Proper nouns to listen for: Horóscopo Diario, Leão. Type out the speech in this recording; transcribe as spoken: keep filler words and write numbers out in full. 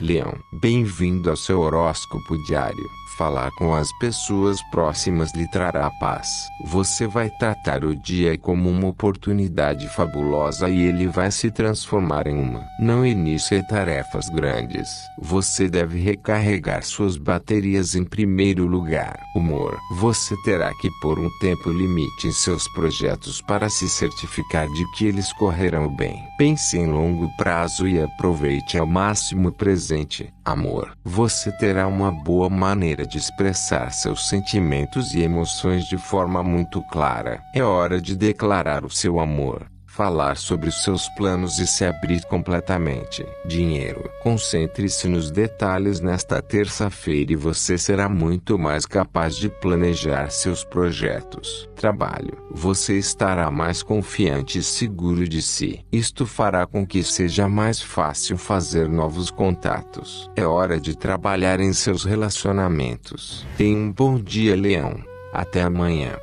Leão, bem-vindo ao seu horóscopo diário. Falar com as pessoas próximas lhe trará paz. Você vai tratar o dia como uma oportunidade fabulosa e ele vai se transformar em uma. Não inicie tarefas grandes. Você deve recarregar suas baterias em primeiro lugar. Humor. Você terá que pôr um tempo limite em seus projetos para se certificar de que eles correrão bem. Pense em longo prazo e aproveite ao máximo o presente. Amor. Você terá uma boa maneira de expressar seus sentimentos e emoções de forma muito clara. É hora de declarar o seu amor, falar sobre os seus planos e se abrir completamente. Dinheiro. Concentre-se nos detalhes nesta terça-feira e você será muito mais capaz de planejar seus projetos. Trabalho. Você estará mais confiante e seguro de si. Isto fará com que seja mais fácil fazer novos contatos. É hora de trabalhar em seus relacionamentos. Tenha um bom dia, Leão. Até amanhã.